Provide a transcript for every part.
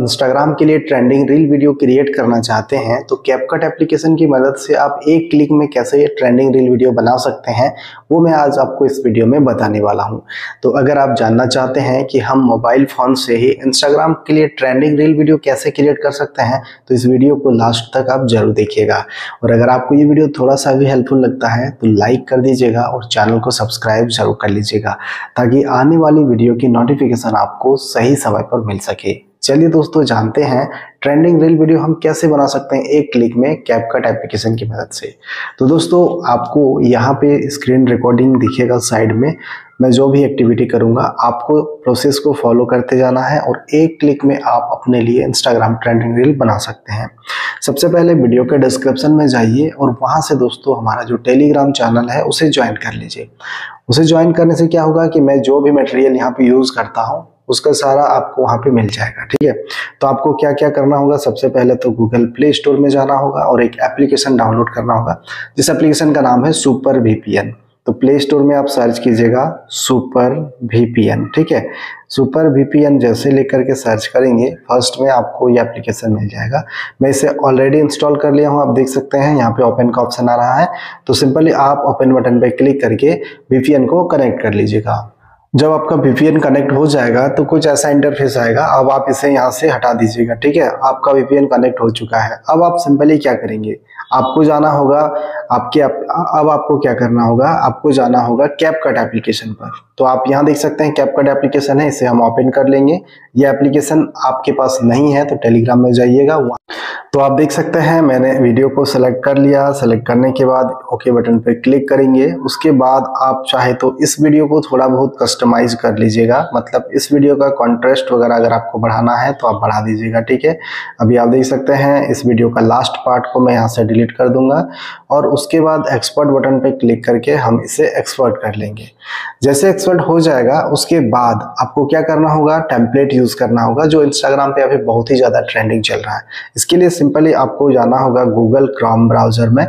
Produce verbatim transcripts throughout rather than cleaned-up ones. Instagram के लिए trending reel video create करना चाहते हैं तो कैपकट एप्लीकेशन की मदद से आप एक क्लिक में कैसे ट्रेंडिंग रील वीडियो बना सकते हैं वो मैं आज आपको इस वीडियो में बताने वाला हूं। तो अगर आप जानना चाहते हैं कि हम मोबाइल फ़ोन से ही इंस्टाग्राम के लिए ट्रेंडिंग रील वीडियो कैसे क्रिएट कर सकते हैं तो इस वीडियो को लास्ट तक आप जरूर देखिएगा। और अगर आपको ये वीडियो थोड़ा सा भी हेल्पफुल लगता है तो लाइक कर दीजिएगा और चैनल को सब्सक्राइब जरूर कर लीजिएगा ताकि आने वाली वीडियो की नोटिफिकेशन आपको सही समय पर मिल सके। चलिए दोस्तों जानते हैं ट्रेंडिंग रील वीडियो हम कैसे बना सकते हैं एक क्लिक में कैपकट एप्लीकेशन की मदद से। तो दोस्तों आपको यहाँ पे स्क्रीन रिकॉर्डिंग दिखेगा साइड में, मैं जो भी एक्टिविटी करूँगा आपको प्रोसेस को फॉलो करते जाना है और एक क्लिक में आप अपने लिए इंस्टाग्राम ट्रेंडिंग रील बना सकते हैं। सबसे पहले वीडियो के डिस्क्रिप्शन में जाइए और वहाँ से दोस्तों हमारा जो टेलीग्राम चैनल है उसे ज्वाइन कर लीजिए। उसे ज्वाइन करने से क्या होगा कि मैं जो भी मटेरियल यहाँ पे यूज़ करता हूँ उसका सारा आपको वहाँ पे मिल जाएगा। ठीक है, तो आपको क्या क्या करना होगा, सबसे पहले तो गूगल प्ले स्टोर में जाना होगा और एक एप्लीकेशन डाउनलोड करना होगा जिस एप्लीकेशन का नाम है सुपर वी पी एन। तो प्ले स्टोर में आप सर्च कीजिएगा सुपर वी पी एन। ठीक है, सुपर वी पी एन जैसे लेकर के सर्च करेंगे फर्स्ट में आपको ये एप्लीकेशन मिल जाएगा। मैं इसे ऑलरेडी इंस्टॉल कर लिया हूँ, आप देख सकते हैं यहाँ पे ओपन का ऑप्शन आ रहा है। तो सिंपली आप ओपन बटन पे क्लिक करके वी पी एन को कनेक्ट कर लीजिएगा। जब आपका वी पी एन कनेक्ट हो जाएगा तो कुछ ऐसा इंटरफेस आएगा। अब आप इसे यहाँ से हटा दीजिएगा। ठीक है, आपका वी पी एन कनेक्ट हो चुका है। अब आप सिंपली क्या करेंगे, आपको जाना होगा आपके आप, अब आपको क्या करना होगा, आपको जाना होगा कैपकट एप्लीकेशन पर। तो आप यहाँ देख सकते हैं कैपकट एप्लीकेशन है, इसे हम ओपन कर लेंगे। ये एप्लीकेशन आपके पास नहीं है तो टेलीग्राम में जाइएगा। तो आप देख सकते हैं मैंने वीडियो को सेलेक्ट कर लिया। सेलेक्ट करने के बाद ओके बटन पर क्लिक करेंगे। उसके बाद आप चाहे तो इस वीडियो को थोड़ा बहुत कस्टमाइज कर लीजिएगा, मतलब इस वीडियो का कंट्रास्ट वगैरह अगर आपको बढ़ाना है तो आप बढ़ा दीजिएगा। ठीक है, अभी आप देख सकते हैं इस वीडियो का लास्ट पार्ट को मैं यहाँ से डिलीट कर दूंगा और उसके बाद एक्सपर्ट बटन पर क्लिक करके हम इसे एक्सपर्ट कर लेंगे। जैसे एक्सपर्ट हो जाएगा उसके बाद आपको क्या करना होगा, टेम्पलेट यूज़ करना होगा जो इंस्टाग्राम पर अभी बहुत ही ज़्यादा ट्रेंडिंग चल रहा है। इसके लिए सिंपली आपको जाना होगा गूगल क्रोम ब्राउजर में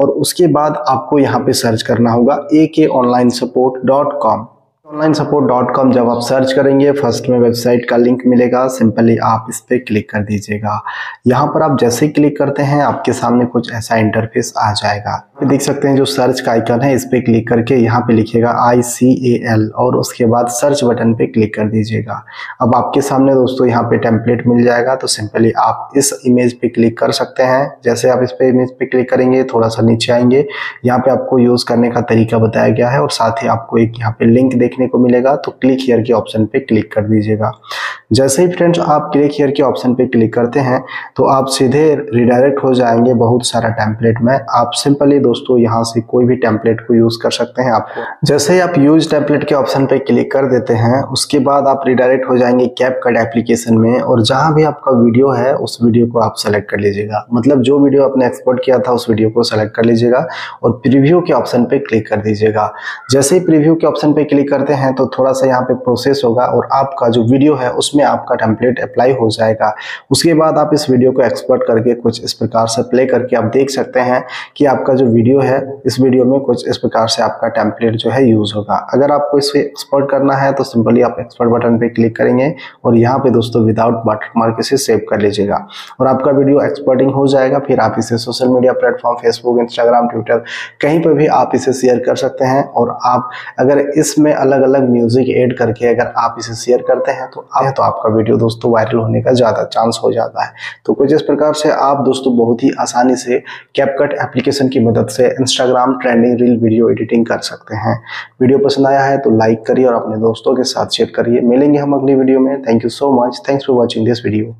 और उसके बाद आपको यहाँ पे सर्च करना होगा A K online support dot com. Online support dot com जब आप सर्च करेंगे फर्स्ट में वेबसाइट का लिंक मिलेगा, सिंपली आप इस पर क्लिक कर दीजिएगा। यहाँ पर आप जैसे ही क्लिक करते हैं आपके सामने कुछ ऐसा इंटरफेस आ जाएगा। देख सकते हैं जो सर्च का आइकन है इस पर क्लिक करके यहाँ पे लिखेगा आई सी ए एल और उसके बाद सर्च बटन पे क्लिक कर दीजिएगा। अब आपके सामने दोस्तों यहाँ पे टेम्पलेट मिल जाएगा। तो सिंपली आप इस इमेज पे क्लिक कर सकते हैं। जैसे आप इस पे इमेज पे क्लिक करेंगे थोड़ा सा नीचे आएंगे, यहाँ पे आपको यूज़ करने का तरीका बताया गया है और साथ ही आपको एक यहाँ पे लिंक देखने को मिलेगा। तो क्लिक हियर के ऑप्शन पे क्लिक कर दीजिएगा। जैसे ही फ्रेंड्स आप क्लिक हियर के ऑप्शन पे क्लिक करते हैं तो आप सीधे रिडायरेक्ट हो जाएंगे बहुत सारा टेम्पलेट में। आप सिंपली दोस्तों यहाँ से कोई भी टेम्पलेट को यूज़ कर सकते हैं। आपको जैसे ही आप यूज टेम्पलेट के ऑप्शन पे क्लिक कर देते हैं उसके बाद आप रिडायरेक्ट हो जाएंगे कैपकट एप्लीकेशन में और जहाँ भी आपका वीडियो है उस वीडियो को आप सेलेक्ट कर लीजिएगा, मतलब जो वीडियो आपने एक्सपोर्ट किया था उस वीडियो को सेलेक्ट कर लीजिएगा और प्रीव्यू के ऑप्शन पे क्लिक कर दीजिएगा। जैसे ही प्रीव्यू के ऑप्शन पे क्लिक करते हैं तो थोड़ा सा यहाँ पे प्रोसेस होगा और आपका जो वीडियो है उसमें में आपका टेम्पलेट अप्लाई हो जाएगा। उसके बाद आप इस वीडियो को एक्सपोर्ट करके कुछ इस प्रकार से प्ले करके आप देख सकते हैं कि आपका जो वीडियो है इस वीडियो में कुछ इस प्रकार से आपका टेम्पलेट जो है यूज होगा। अगर आपको इसे एक्सपोर्ट करना है तो सिंपली आप एक्सपोर्ट बटन पे क्लिक करेंगे और यहाँ पे दोस्तों विदाउट वाटरमार्क इसे सेव कर लीजिएगा और आपका वीडियो एक्सपोर्टिंग हो जाएगा। फिर आप इसे social media platform Facebook Instagram Twitter कहीं पर भी आप इसे शेयर कर सकते हैं। और आप अगर इसमें अलग अलग म्यूजिक एड करके अगर आप इसे शेयर करते हैं तो आप आपका वीडियो दोस्तों वायरल होने का ज़्यादा चांस हो जाता है। तो कुछ इस प्रकार से आप दोस्तों बहुत ही आसानी से कैपकट एप्लीकेशन की मदद से Instagram trending reel video editing कर सकते हैं। वीडियो पसंद आया है तो लाइक करिए और अपने दोस्तों के साथ शेयर करिए। मिलेंगे हम अगली वीडियो में। Thank you so much, thanks for watching this video.